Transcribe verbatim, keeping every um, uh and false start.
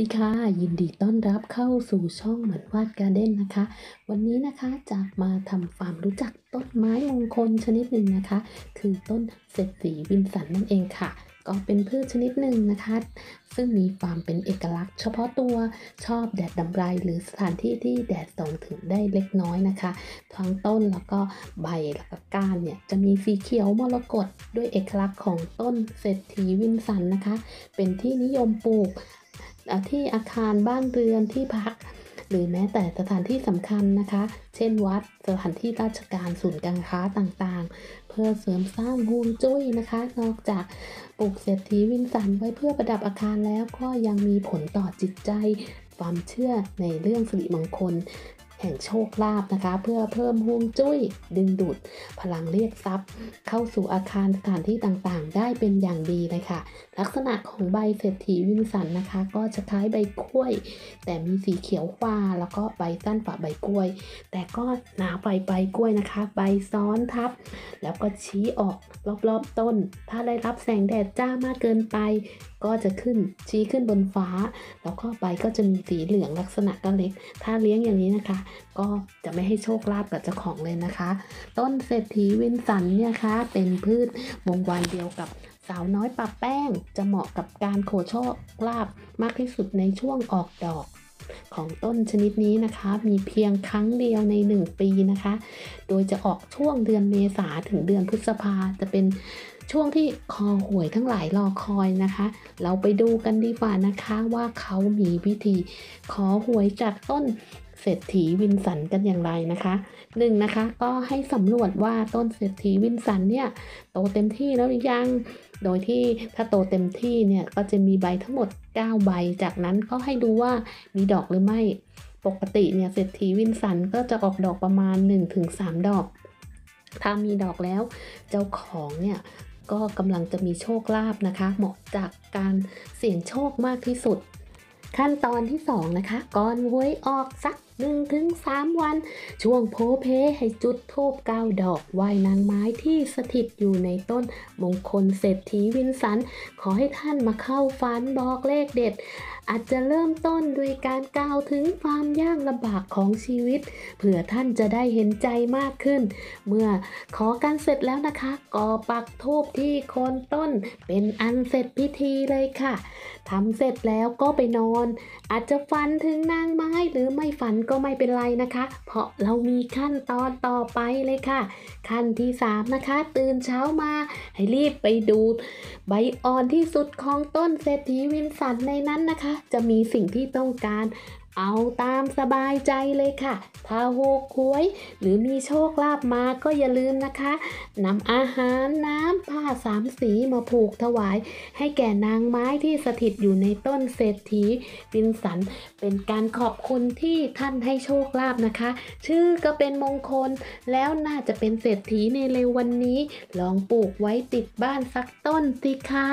สวัสดีค่ะยินดีต้อนรับเข้าสู่ช่องหมันวาดการ์เด้นนะคะวันนี้นะคะจะมาทำความรู้จักต้นไม้มงคลชนิดหนึ่งนะคะคือต้นเศรษฐีวินสันนั่นเองค่ะก็เป็นพืชชนิดหนึ่งนะคะซึ่งมีความเป็นเอกลักษณ์เฉพาะตัวชอบแดดดำไรหรือสถานที่ที่แดดส่องถึงได้เล็กน้อยนะคะทั้งต้นแล้วก็ใบแล้วก็ก้านเนี่ยจะมีสีเขียวมรกตด้วยเอกลักษณ์ของต้นเศรษฐีวินสันนะคะเป็นที่นิยมปลูกที่อาคารบ้านเรือนที่พักหรือแม้แต่สถานที่สำคัญนะคะเช่นวัดสถานที่ราชการศูนย์การค้าต่างๆเพื่อเสริมสร้างฮวงจุ้ยนะคะนอกจากปลูกเศรษฐีวินสันไว้เพื่อประดับอาคารแล้วก็ยังมีผลต่อจิตใจความเชื่อในเรื่องสิริมงคลแห่งโชคลาภนะคะเพื่อเพิ่มฮวงจุ้ยดึงดูดพลังเรียกทรัพย์เข้าสู่อาคารสถานที่ต่างๆได้เป็นอย่างดีเลยค่ะลักษณะของใบเศรษฐีวินสันนะคะก็จะคล้ายใบกล้วยแต่มีสีเขียวกว่าแล้วก็ใบสั้นกว่าใบกล้วยแต่ก็หนาไปใบกล้วยนะคะใบซ้อนทับแล้วก็ชี้ออกรอบๆต้นถ้าได้รับแสงแดดจ้ามากเกินไปก็จะขึ้นชี้ขึ้นบนฟ้าแล้วก็ใบก็จะมีสีเหลืองลักษณะก็เล็กถ้าเลี้ยงอย่างนี้นะคะก็จะไม่ให้โชคลาภกับเจ้าของเลยนะคะต้นเศรษฐีวินสันเนี่ยคะเป็นพืชวงวานเดียวกับสาวน้อยปะแป้งจะเหมาะกับการขอโชคลาภมากที่สุดในช่วงออกดอกของต้นชนิดนี้นะคะมีเพียงครั้งเดียวในหนึ่งปีนะคะโดยจะออกช่วงเดือนเมษาถึงเดือนพฤษภาจะเป็นช่วงที่คอหวยทั้งหลายรอคอยนะคะเราไปดูกันดีกว่านะคะว่าเขามีวิธีขอหวยจากต้นเศรษฐีวินสันกันอย่างไรนะคะหนึ่งนะคะก็ให้สำรวจว่าต้นเศรษฐีวินสันเนี่ยโตเต็มที่แล้วหรือยังโดยที่ถ้าโตเต็มที่เนี่ยก็จะมีใบทั้งหมดเก้าใบจากนั้นก็ให้ดูว่ามีดอกหรือไม่ปกติเนี่ยเศรษฐีวินสันก็จะออกดอกประมาณ หนึ่งถึงสาม ดอกถ้ามีดอกแล้วเจ้าของเนี่ยก็กำลังจะมีโชคลาภนะคะเหมาะจากการเสี่ยงโชคมากที่สุดขั้นตอนที่สองนะคะก่อนหวยออกสัก หนึ่งถึงสาม วันช่วงโพเพให้จุดธูปเก้าดอกไหว้นางไม้ที่สถิตอยู่ในต้นมงคลเศรษฐีวินสันขอให้ท่านมาเข้าฝันบอกเลขเด็ดอาจจะเริ่มต้นด้วยการกล่าวถึงความยากลำบากของชีวิตเผื่อท่านจะได้เห็นใจมากขึ้นเมื่อขอกันเสร็จแล้วนะคะก็ปักธูปที่โคนต้นเป็นอันเสร็จพิธีเลยค่ะทำเสร็จแล้วก็ไปนอนอาจจะฝันถึงนางไม้หรือไม่ฝันก็ไม่เป็นไรนะคะเพราะเรามีขั้นตอนต่อไปเลยค่ะขั้นที่สามนะคะตื่นเช้ามาให้รีบไปดูใบอ่อนที่สุดของต้นเศรษฐีวินสันในนั้นนะคะจะมีสิ่งที่ต้องการเอาตามสบายใจเลยค่ะถ้าถูกหวยหรือมีโชคลาภมาก็อย่าลืมนะคะนำอาหารน้ำผ้าสามสีมาผูกถวายให้แก่นางไม้ที่สถิตอยู่ในต้นเศรษฐีวินสันเป็นการขอบคุณที่ท่านให้โชคลาภนะคะชื่อก็เป็นมงคลแล้วน่าจะเป็นเศรษฐีในเร็ววันนี้ลองปลูกไว้ติดบ้านสักต้นสิคะ